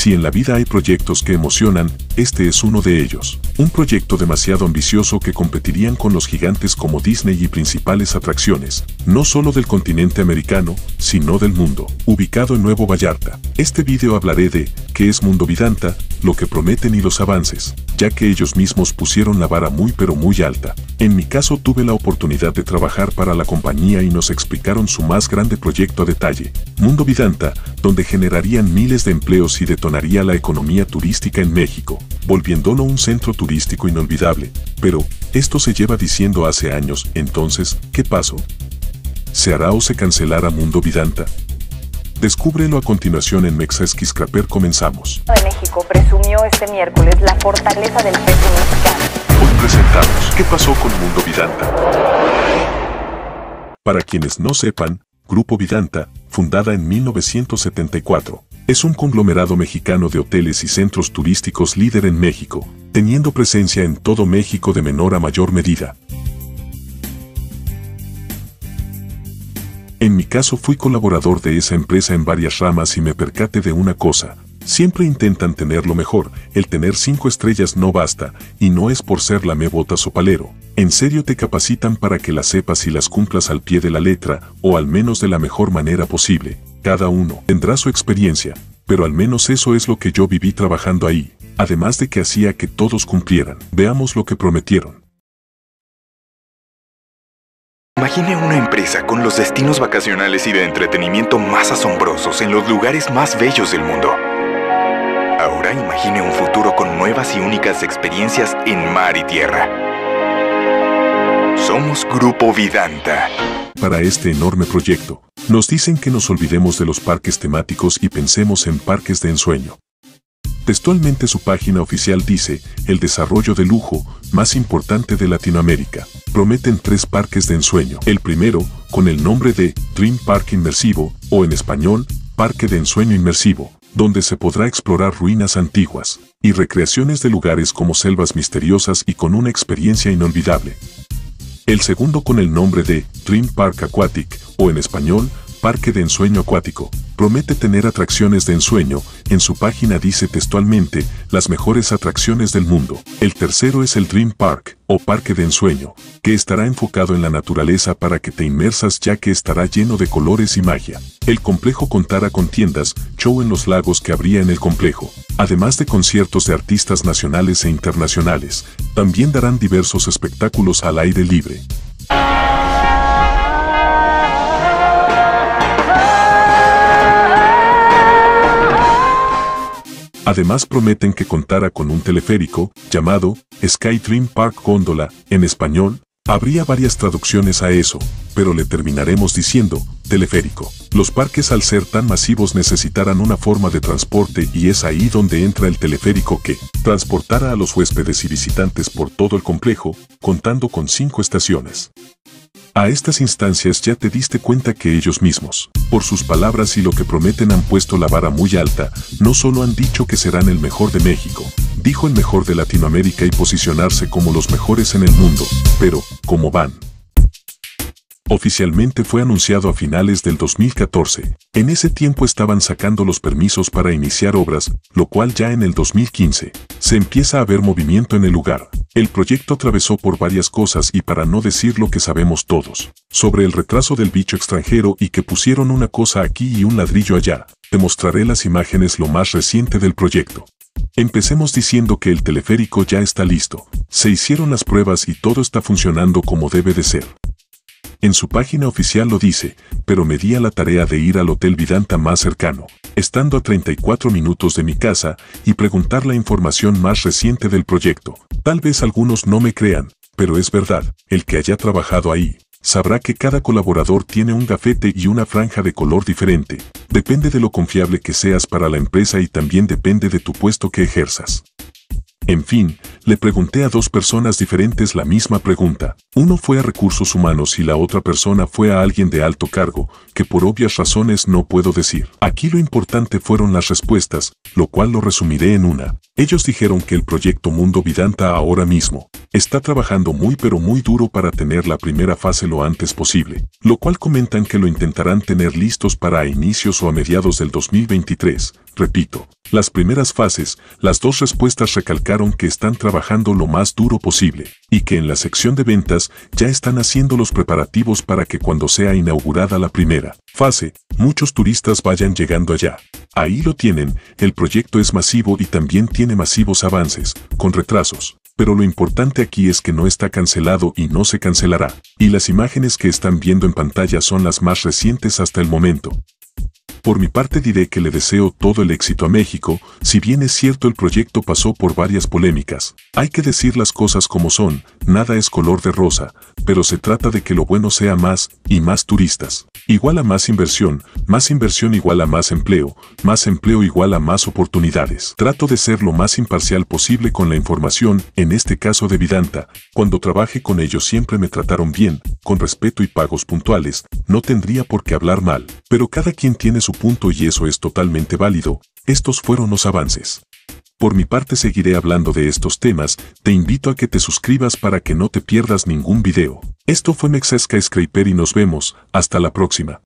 Si en la vida hay proyectos que emocionan, este es uno de ellos. Un proyecto demasiado ambicioso que competirían con los gigantes como Disney y principales atracciones, no solo del continente americano, sino del mundo. Ubicado en Nuevo Vallarta. Este video hablaré de qué es Mundo Vidanta, lo que prometen y los avances, ya que ellos mismos pusieron la vara muy pero muy alta. En mi caso tuve la oportunidad de trabajar para la compañía y nos explicaron su más grande proyecto a detalle. Mundo Vidanta, donde generarían miles de empleos y detonaría la economía turística en México, volviéndolo un centro turístico inolvidable. Pero, esto se lleva diciendo hace años, entonces, ¿qué pasó? ¿Se hará o se cancelará Mundo Vidanta? Descúbrelo a continuación en Mexa Skyscraper. Comenzamos. De México presumió este miércoles la fortaleza del peso mexicano. Hoy presentamos ¿qué pasó con Mundo Vidanta? Para quienes no sepan, Grupo Vidanta, fundada en 1974, es un conglomerado mexicano de hoteles y centros turísticos líder en México, teniendo presencia en todo México de menor a mayor medida. En mi caso fui colaborador de esa empresa en varias ramas y me percaté de una cosa. Siempre intentan tener lo mejor, el tener 5 estrellas no basta, y no es por ser lamebotas o palero. En serio te capacitan para que las sepas y las cumplas al pie de la letra, o al menos de la mejor manera posible. Cada uno tendrá su experiencia, pero al menos eso es lo que yo viví trabajando ahí, además de que hacía que todos cumplieran. Veamos lo que prometieron. Imagine una empresa con los destinos vacacionales y de entretenimiento más asombrosos en los lugares más bellos del mundo. Ahora imagine un futuro con nuevas y únicas experiencias en mar y tierra. Somos Grupo Vidanta. Para este enorme proyecto, nos dicen que nos olvidemos de los parques temáticos y pensemos en parques de ensueño. Textualmente su página oficial dice, el desarrollo de lujo más importante de Latinoamérica. Prometen 3 parques de ensueño. El primero, con el nombre de Dream Park Inmersivo, o en español, Parque de Ensueño Inmersivo, donde se podrá explorar ruinas antiguas y recreaciones de lugares como selvas misteriosas y con una experiencia inolvidable. El segundo con el nombre de Dream Park Aquatic, o en español, Parque de Ensueño Acuático. Promete tener atracciones de ensueño, en su página dice textualmente, las mejores atracciones del mundo. El tercero es el Dream Park, o Parque de Ensueño, que estará enfocado en la naturaleza para que te inmersas ya que estará lleno de colores y magia. El complejo contará con tiendas, show en los lagos que habría en el complejo, además de conciertos de artistas nacionales e internacionales. También darán diversos espectáculos al aire libre. Además prometen que contará con un teleférico, llamado Skytream Park Góndola, en español. Habría varias traducciones a eso, pero le terminaremos diciendo, teleférico. Los parques al ser tan masivos necesitarán una forma de transporte y es ahí donde entra el teleférico que transportará a los huéspedes y visitantes por todo el complejo, contando con 5 estaciones. A estas instancias ya te diste cuenta que ellos mismos, por sus palabras y lo que prometen han puesto la vara muy alta, no solo han dicho que serán el mejor de México, dijo el mejor de Latinoamérica y posicionarse como los mejores en el mundo, pero, ¿cómo van? Oficialmente fue anunciado a finales del 2014. En ese tiempo estaban sacando los permisos para iniciar obras, lo cual ya en el 2015 se empieza a ver movimiento en el lugar. El proyecto atravesó por varias cosas y para no decir lo que sabemos todos, sobre el retraso del bicho extranjero y que pusieron una cosa aquí y un ladrillo allá, te mostraré las imágenes lo más reciente del proyecto. Empecemos diciendo que el teleférico ya está listo, se hicieron las pruebas y todo está funcionando como debe de ser. En su página oficial lo dice, pero me di a la tarea de ir al Hotel Vidanta más cercano, estando a 34 minutos de mi casa, y preguntar la información más reciente del proyecto. Tal vez algunos no me crean, pero es verdad, el que haya trabajado ahí, sabrá que cada colaborador tiene un gafete y una franja de color diferente. Depende de lo confiable que seas para la empresa y también depende de tu puesto que ejerzas. En fin, le pregunté a dos personas diferentes la misma pregunta. Uno fue a recursos humanos y la otra persona fue a alguien de alto cargo, que por obvias razones no puedo decir. Aquí lo importante fueron las respuestas, lo cual lo resumiré en una. Ellos dijeron que el proyecto Mundo Vidanta ahora mismo está trabajando muy pero muy duro para tener la primera fase lo antes posible, lo cual comentan que lo intentarán tener listos para inicios o a mediados del 2023. Repito, las primeras fases, las dos respuestas recalcaron que están trabajando lo más duro posible y que en la sección de ventas ya están haciendo los preparativos para que cuando sea inaugurada la primera fase, muchos turistas vayan llegando allá. Ahí lo tienen, el proyecto es masivo y también tiene masivos avances, con retrasos. Pero lo importante aquí es que no está cancelado y no se cancelará. Y las imágenes que están viendo en pantalla son las más recientes hasta el momento. Por mi parte diré que le deseo todo el éxito a México, si bien es cierto el proyecto pasó por varias polémicas. Hay que decir las cosas como son, nada es color de rosa, pero se trata de que lo bueno sea más y más turistas. Igual a más inversión igual a más empleo igual a más oportunidades. Trato de ser lo más imparcial posible con la información, en este caso de Vidanta. Cuando trabajé con ellos siempre me trataron bien, con respeto y pagos puntuales, no tendría por qué hablar mal. Pero cada quien tiene su punto y eso es totalmente válido. Estos fueron los avances. Por mi parte seguiré hablando de estos temas, te invito a que te suscribas para que no te pierdas ningún video. Esto fue Mexa Skyscraper y nos vemos, hasta la próxima.